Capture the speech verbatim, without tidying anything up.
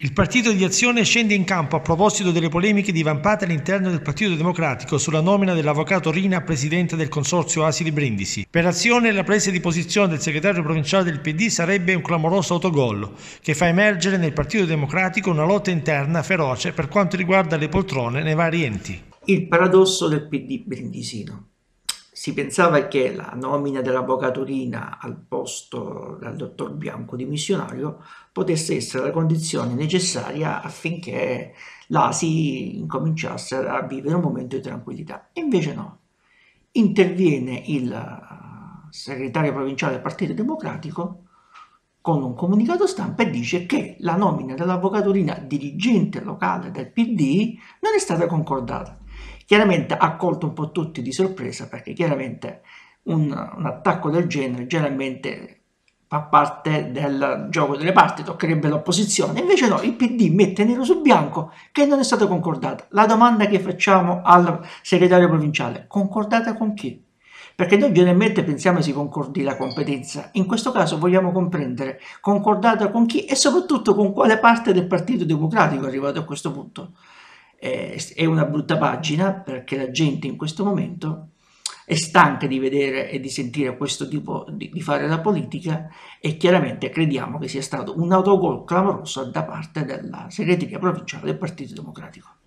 Il partito di Azione scende in campo a proposito delle polemiche divampate all'interno del Partito Democratico sulla nomina dell'avvocato Rina a presidente del Consorzio Asili Brindisi. Per Azione la presa di posizione del segretario provinciale del P D sarebbe un clamoroso autogol che fa emergere nel Partito Democratico una lotta interna feroce per quanto riguarda le poltrone nei vari enti. Il paradosso del P D brindisino. Si pensava che la nomina dell'avvocato Rina al posto del dottor Bianco dimissionario potesse essere la condizione necessaria affinché l'A S I incominciasse a vivere un momento di tranquillità. E invece no. Interviene il segretario provinciale del Partito Democratico con un comunicato stampa e dice che la nomina dell'avvocato Rina dirigente locale del P D non è stata concordata. Chiaramente ha colto un po' tutti di sorpresa, perché chiaramente un, un attacco del genere generalmente fa parte del gioco delle parti, toccherebbe l'opposizione. Invece no, il P D mette nero su bianco che non è stata concordata. La domanda che facciamo al segretario provinciale, concordata con chi? Perché noi generalmente pensiamo si concordi la competenza, in questo caso vogliamo comprendere concordata con chi e soprattutto con quale parte del Partito Democratico è arrivato a questo punto. È una brutta pagina, perché la gente in questo momento è stanca di vedere e di sentire questo tipo di, di fare la politica, e chiaramente crediamo che sia stato un autogol clamoroso da parte della segreteria provinciale del Partito Democratico.